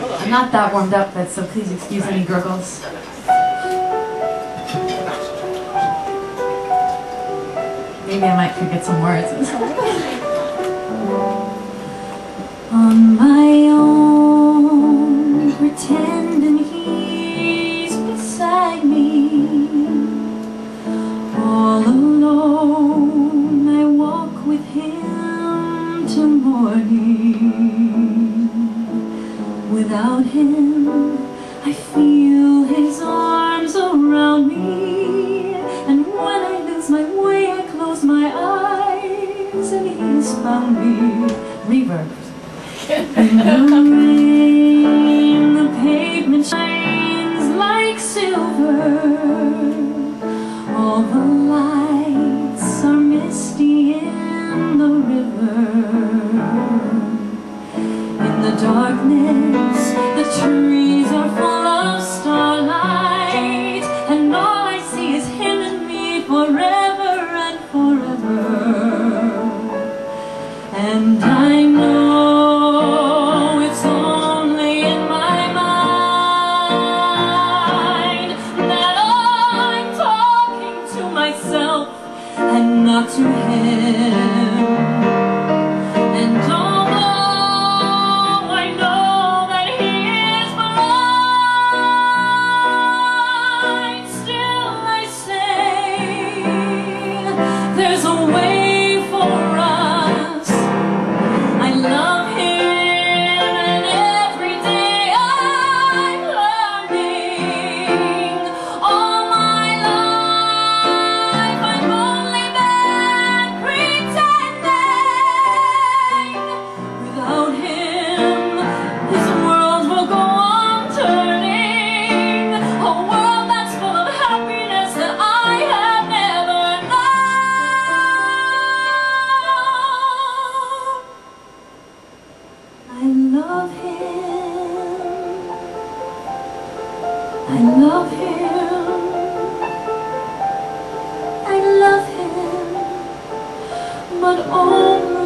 I'm not that warmed up, but so please excuse any gurgles. Maybe I might forget some words. On my own, pretending he's beside me. All alone, I walk with him till morning. Without him, I feel his arms around me. And when I lose my way, I close my eyes, and he's found me. Reverb. In the rain, the pavement shines like silver. All the lights are misty in the river. In the darkness, the trees are full of starlight, and all I see is him and me forever and forever. And I know. Not to him, and although I know that he is blind, still I say there's a way for us. I love him, and every day I'm learning. All my life I'm only I love him, I love him, but oh.